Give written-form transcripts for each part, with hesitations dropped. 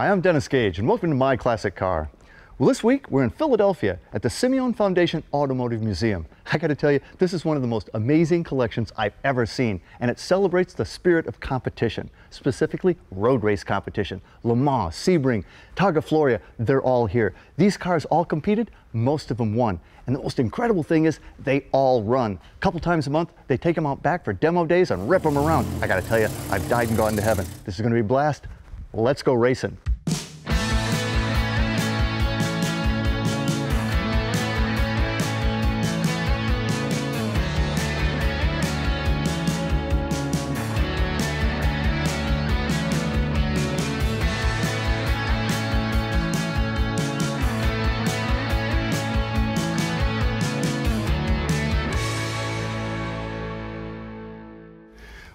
Hi, I'm Dennis Gage and welcome to My Classic Car. Well, this week we're in Philadelphia at the Simeone Foundation Automotive Museum. I gotta tell you, this is one of the most amazing collections I've ever seen, and it celebrates the spirit of competition, specifically road race competition. Le Mans, Sebring, Targa Florio, they're all here. These cars all competed, most of them won. And the most incredible thing is they all run. A couple times a month, they take them out back for demo days and rip them around. I gotta tell you, I've died and gone to heaven. This is gonna be a blast. Let's go racing.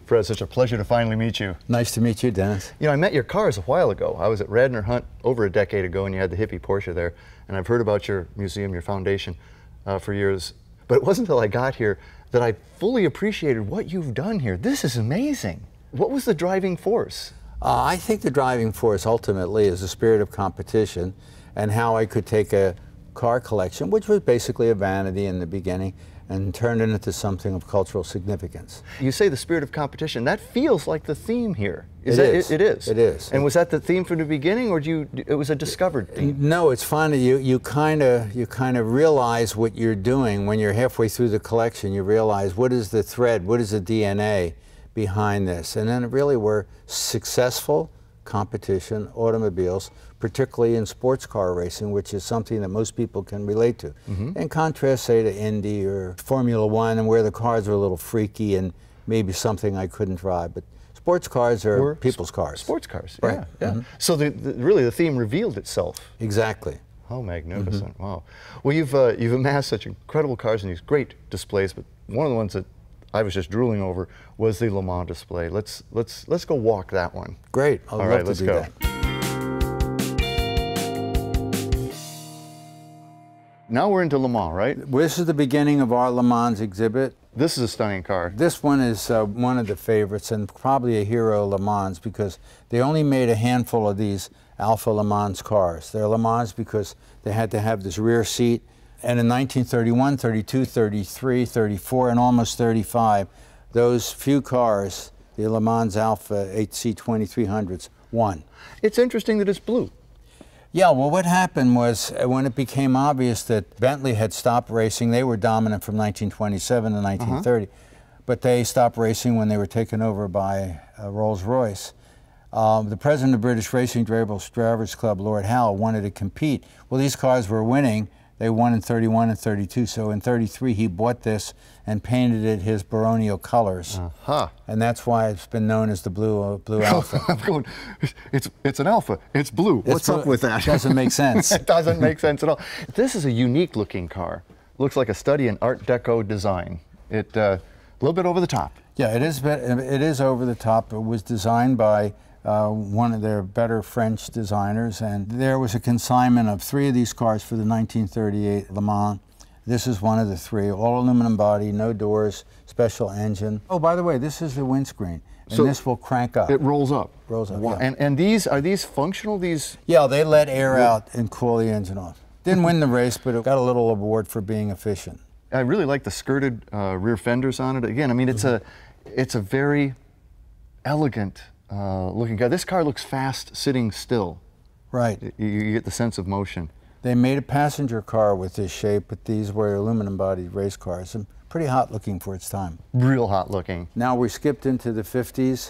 Fred, it's such a pleasure to finally meet you. Nice to meet you, Dennis. You know, I met your cars a while ago. I was at Radnor Hunt over a decade ago, and you had the hippie Porsche there. And I've heard about your museum, your foundation, for years. But it wasn't until I got here that I fully appreciated what you've done here. This is amazing. What was the driving force? I think the driving force ultimately is the spirit of competition and how I could take a car collection, which was basically a vanity in the beginning, and turned it into something of cultural significance. You say the spirit of competition. That feels like the theme here. It is. And was that the theme from the beginning, or it was a discovered theme? No, it's funny. You kind of realize what you're doing when you're halfway through the collection. You realize what is the thread, what is the DNA behind this. And then it really were successful competition automobiles, particularly in sports car racing, which is something that most people can relate to. Mm-hmm. In contrast, say, to Indy or Formula One, and where the cars were a little freaky and maybe something I couldn't drive. But sports cars are people's cars. Sports cars, right? Yeah. Mm-hmm. So really the theme revealed itself. Exactly. How magnificent, mm-hmm. Wow. Well, you've amassed such incredible cars and these great displays, but one of the ones that I was just drooling over was the Le Mans display. Let's go walk that one. Great. All right, let's go. Now we're into Le Mans, right? This is the beginning of our Le Mans exhibit. This is a stunning car. This one is one of the favorites and probably a hero Le Mans, because they only made a handful of these Alfa Le Mans cars. They're Le Mans because they had to have this rear seat. And in 1931, 32, 33, 34, and almost 35, those few cars, the Le Mans Alfa 8C2300s, won. It's interesting that it's blue. Yeah, well, what happened was when it became obvious that Bentley had stopped racing, they were dominant from 1927 to 1930, but they stopped racing when they were taken over by Rolls-Royce. The president of British Racing Drivers Club, Lord Howe, wanted to compete. Well, these cars were winning. They won in 31 and 32, so in 33 he bought this and painted it his baronial colors. Uh-huh. And that's why it's been known as the blue Alpha. I'm going, it's an Alpha, it's blue. What's up with that? It doesn't make sense. It doesn't make sense at all. This is a unique looking car. Looks like a study in Art Deco design. It a little bit over the top. Yeah, it is over the top. It was designed by one of their better French designers, and there was a consignment of three of these cars for the 1938 Le Mans. This is one of the three, all aluminum body, no doors, special engine. Oh, by the way, this is the windscreen, and so this will crank up. It rolls up. Rolls up, wow. Yeah. And these, are these functional, these? Yeah, they let air out and cool the engine off. Didn't win the race, but it got a little award for being efficient. I really like the skirted rear fenders on it. Again, I mean, it's a very elegant looking guy. This car looks fast sitting still. Right. You get the sense of motion. They made a passenger car with this shape, but these were aluminum bodied race cars, and pretty hot looking for its time. Real hot looking. Now we skipped into the 50s.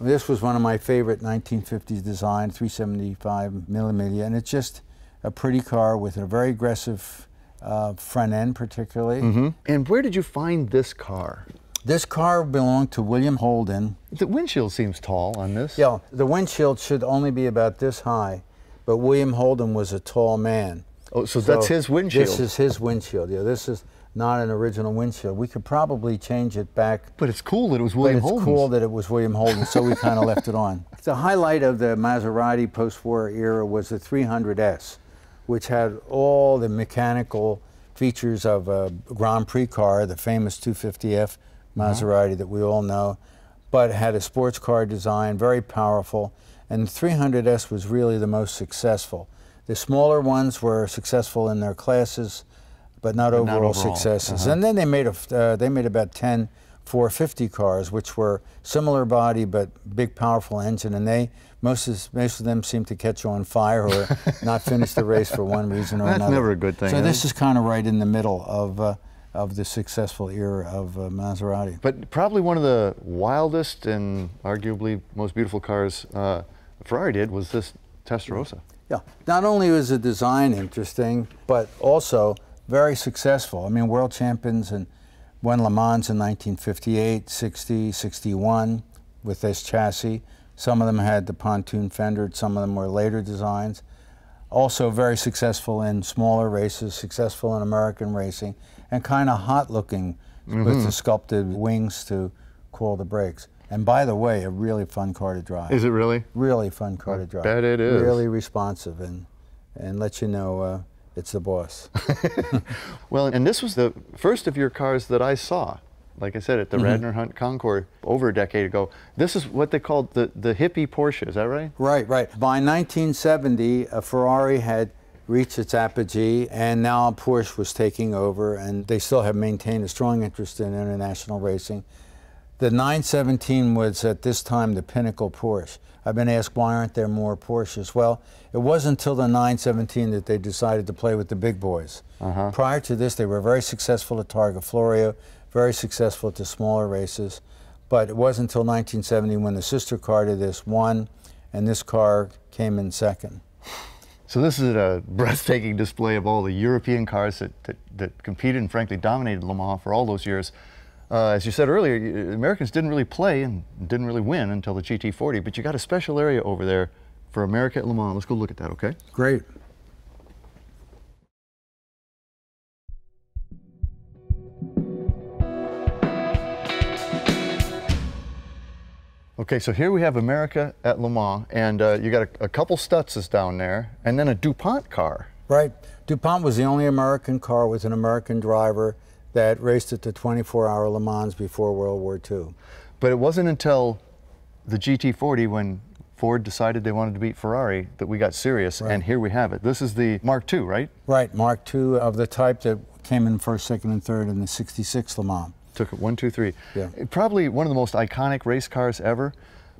This was one of my favorite 1950s design, 375 Mille Miglia, and it's just a pretty car with a very aggressive front end particularly. Mm-hmm. And where did you find this car? This car belonged to William Holden. The windshield seems tall on this. Yeah, the windshield should only be about this high, but William Holden was a tall man. Oh, so that's his windshield. This is his windshield. Yeah, this is not an original windshield. We could probably change it back. But it's cool that it was William Holden. It's cool that it was William Holden, so we kind of left it on. The highlight of the Maserati post-war era was the 300S, which had all the mechanical features of a Grand Prix car, the famous 250F. Maserati that we all know, but had a sports car design, very powerful, and 300S was really the most successful. The smaller ones were successful in their classes, but not overall successes. And then they made about 10 450 cars, which were similar body but big, powerful engine, and most of them seemed to catch on fire or not finish the race for one reason or another. That's never a good thing. So this is kind of right in the middle of the successful era of Maserati. But probably one of the wildest and arguably most beautiful cars Ferrari did was this Testa Rossa. Yeah. Not only was the design interesting, but also very successful. I mean, world champions, and won Le Mans in 1958, 60, 61 with this chassis. Some of them had the pontoon fender, some of them were later designs. Also very successful in smaller races, successful in American racing, and kind of hot looking with the sculpted wings to coil the brakes. And by the way, a really fun car to drive. Is it really? Really fun car to drive. I bet it is. Really responsive and lets you know it's the boss. Well, and this was the first of your cars that I saw, like I said, at the Radnor Hunt Concours over a decade ago. This is what they called the hippie Porsche, is that right? Right, right. By 1970, Ferrari had reached its apogee, and now Porsche was taking over, and they still have maintained a strong interest in international racing. The 917 was at this time the pinnacle Porsche. I've been asked, why aren't there more Porsches? Well, it wasn't until the 917 that they decided to play with the big boys. Prior to this, they were very successful at Targa Florio, very successful at the smaller races, but it wasn't until 1970 when the sister car to this won, and this car came in second. So this is a breathtaking display of all the European cars that competed and frankly dominated Le Mans for all those years. As you said earlier, Americans didn't really play and didn't really win until the GT40, but you got a special area over there for America at Le Mans. Let's go look at that, okay? Great. Okay, so here we have America at Le Mans, and you got a couple Stutzes down there, and then a DuPont car. Right. DuPont was the only American car with an American driver that raced at the 24-hour Le Mans before World War II. But it wasn't until the GT40, when Ford decided they wanted to beat Ferrari, that we got serious, and here we have it. This is the Mark II, right? Right, Mark II of the type that came in first, second, and third in the 66 Le Mans. Took it 1, 2, 3. Yeah. Probably one of the most iconic race cars ever.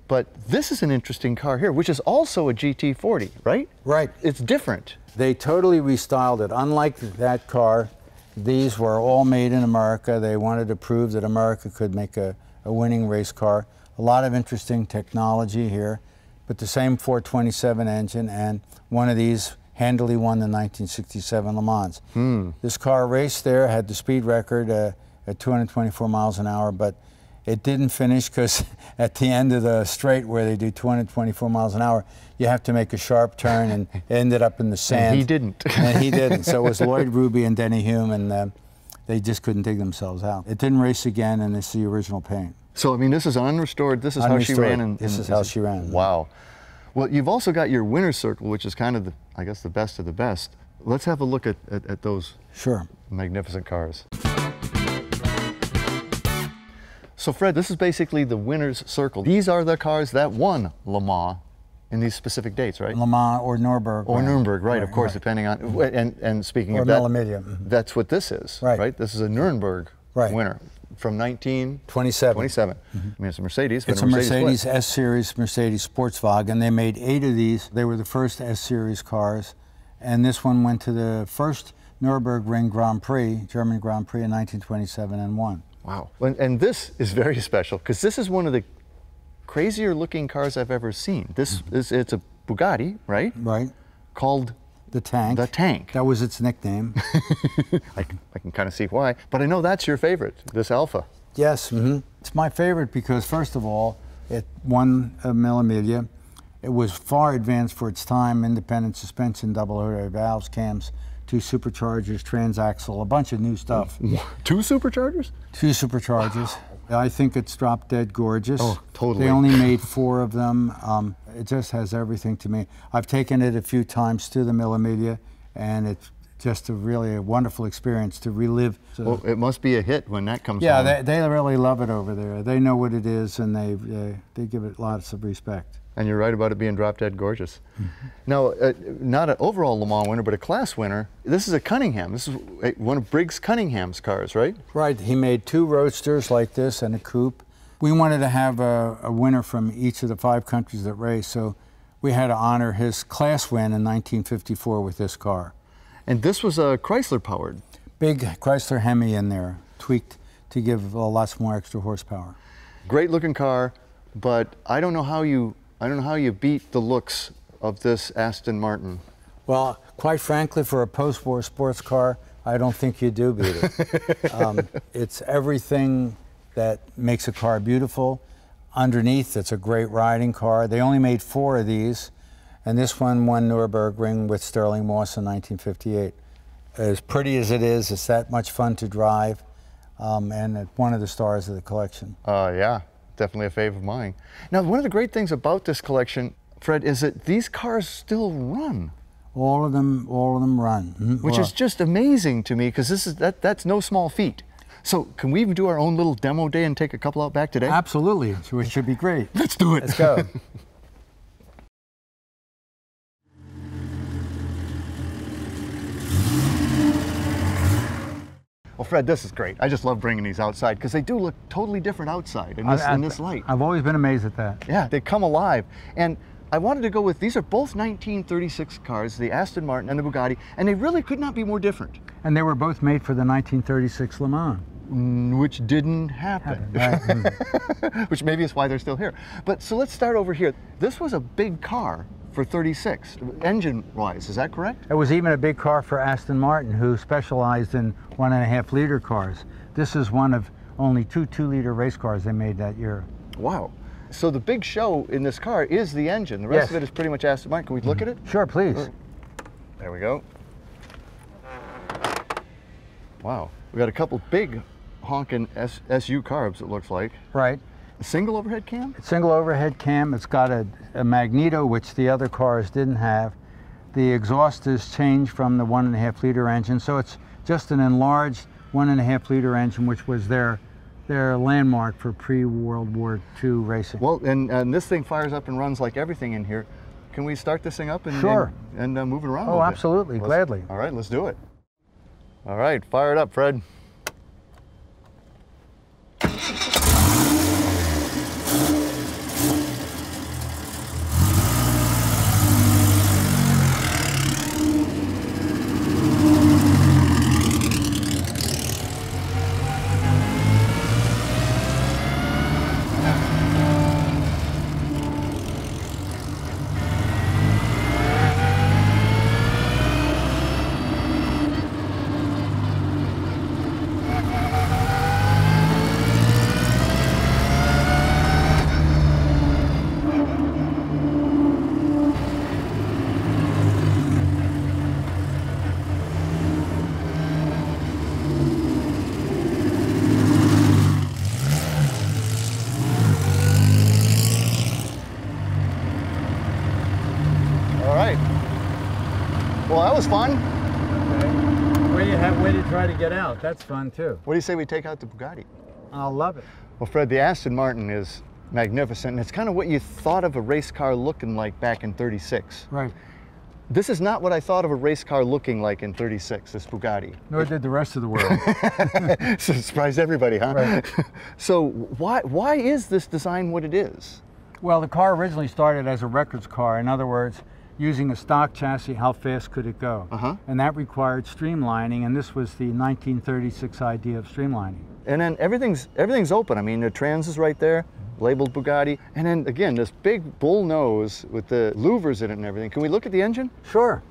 But this is an interesting car here, which is also a GT40, right? Right. It's different. They totally restyled it. Unlike that car, these were all made in America. They wanted to prove that America could make a winning race car. A lot of interesting technology here, but the same 427 engine, and one of these handily won the 1967 Le Mans. This car raced there, had the speed record at 224 miles an hour, but it didn't finish because at the end of the straight where they do 224 miles an hour, you have to make a sharp turn, and it ended up in the sand. And he didn't. And he didn't. So it was Lloyd Ruby and Denny Hume, and they just couldn't dig themselves out. It didn't race again, and it's the original paint. So, I mean, this is unrestored. This is unrestored. How she ran. This is how she ran. Wow. Well, you've also got your winner's circle, which is kind of, I guess, the best of the best. Let's have a look at those magnificent cars. So Fred, this is basically the winner's circle. These are the cars that won Le Mans in these specific dates, right? Le Mans or Nürburgring. Or Nürburgring, right, of course, depending on, and speaking of that, Mille Miglia. That's what this is, right? This is a Nürburgring winner from 1927. I mean, it's a Mercedes. It's a Mercedes S-Series, Mercedes Sportswagen. They made 8 of these. They were the first S-Series cars, and this one went to the first Nürburgring Grand Prix, German Grand Prix in 1927 and won. Wow. And this is very special because this is one of the crazier looking cars I've ever seen. This is, it's a Bugatti, right? Right. Called the Tank. The Tank. That was its nickname. I can kind of see why, but I know that's your favorite, this Alfa. Yes. It's my favorite because, first of all, it won Mille Miglia. It was far advanced for its time, independent suspension, double rotary valves, cams, 2 superchargers, transaxle, a bunch of new stuff. 2 superchargers? 2 superchargers. Wow. I think it's drop dead gorgeous. Oh, totally. They only made 4 of them. It just has everything to me. I've taken it a few times to the Mille Miglia, and it's just a really wonderful experience to relive. Well, it must be a hit when that comes out. Yeah, they really love it over there. They know what it is, and they give it lots of respect. And you're right about it being drop-dead gorgeous. Mm-hmm. Now, not an overall Le Mans winner, but a class winner. This is a Cunningham. This is one of Briggs Cunningham's cars, right? Right. He made two roadsters like this and a coupe. We wanted to have a winner from each of the 5 countries that raced, so we had to honor his class win in 1954 with this car. And this was Chrysler-powered? Big Chrysler Hemi in there, tweaked to give lots more extra horsepower. Great-looking car, but I don't know how you beat the looks of this Aston Martin. Well, quite frankly, for a post-war sports car, I don't think you do beat it. It's everything that makes a car beautiful. Underneath, it's a great riding car. They only made 4 of these, and this one won Nürburgring with Sterling Moss in 1958. As pretty as it is, it's that much fun to drive, and it's one of the stars of the collection. Yeah. Definitely a fave of mine. Now, one of the great things about this collection, Fred, is that these cars still run. All of them run. Mm-hmm. Which is just amazing to me, because this is that's no small feat. So, can we even do our own little demo day and take a couple out back today? Absolutely, it should be great. Let's do it. Let's go. Well, Fred, this is great. I just love bringing these outside because they do look totally different outside in this light. I've always been amazed at that. Yeah, they come alive. And I wanted to go with, these are both 1936 cars, the Aston Martin and the Bugatti, and they really could not be more different. And they were both made for the 1936 Le Mans. Which didn't happen. Right. Which maybe is why they're still here. But so let's start over here. This was a big car for 36, engine-wise, is that correct? It was even a big car for Aston Martin, who specialized in 1.5-liter cars. This is one of only two 2-liter race cars they made that year. Wow. So the big show in this car is the engine. The rest of it is pretty much Aston Martin. Can we look at it? Sure, please. Sure. There we go. Wow. We got a couple big honking SU carbs, it looks like. Right. Single overhead cam? Single overhead cam. It's got a magneto, which the other cars didn't have. The exhaust is changed from the 1.5-liter engine, so it's just an enlarged 1.5-liter engine, which was their landmark for pre-World War II racing. Well, and this thing fires up and runs like everything in here. Can we start this thing up and move it around? Oh, absolutely, gladly. All right, let's do it. All right, fire it up, Fred. Fun. Okay. Well, you have a way to try to get out. That's fun too. What do you say we take out the Bugatti? I'll love it. Well, Fred, the Aston Martin is magnificent, and it's kind of what you thought of a race car looking like back in 36. Right. This is not what I thought of a race car looking like in 36, this Bugatti. Nor did the rest of the world. Surprised everybody, huh? Right. So why is this design what it is? Well, the car originally started as a records car. In other words, using a stock chassis, how fast could it go? And that required streamlining, and this was the 1936 idea of streamlining. And then everything's open. I mean, the trans is right there, labeled Bugatti. And then again, this big bull nose with the louvers in it and everything. Can we look at the engine? Sure.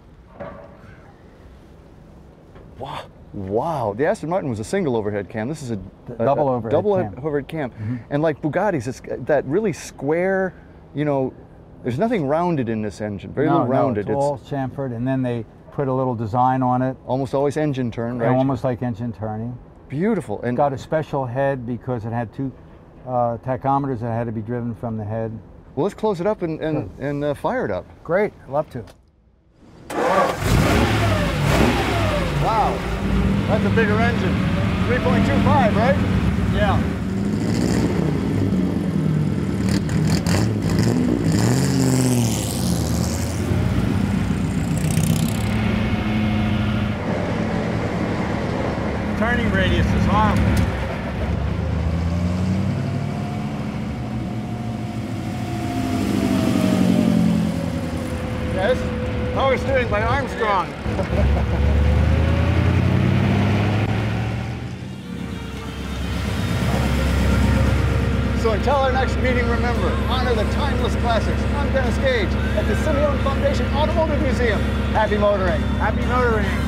Wow. Wow, the Aston Martin was a single overhead cam. This is a double overhead cam. And like Bugatti's, it's that really square, you know, there's nothing rounded in this engine, very little rounded. No, it's all chamfered, and then they put a little design on it. Almost always engine turn, right? Almost like engine turning. Beautiful. And got a special head because it had 2 tachometers that had to be driven from the head. Well, let's close it up and fire it up. Great, I'd love to. Wow, that's a bigger engine. 3.25, right? Yeah. So until our next meeting, remember, honor the timeless classics. I'm Dennis Gage at the Simeone Foundation Automotive Museum. Happy motoring. Happy motoring.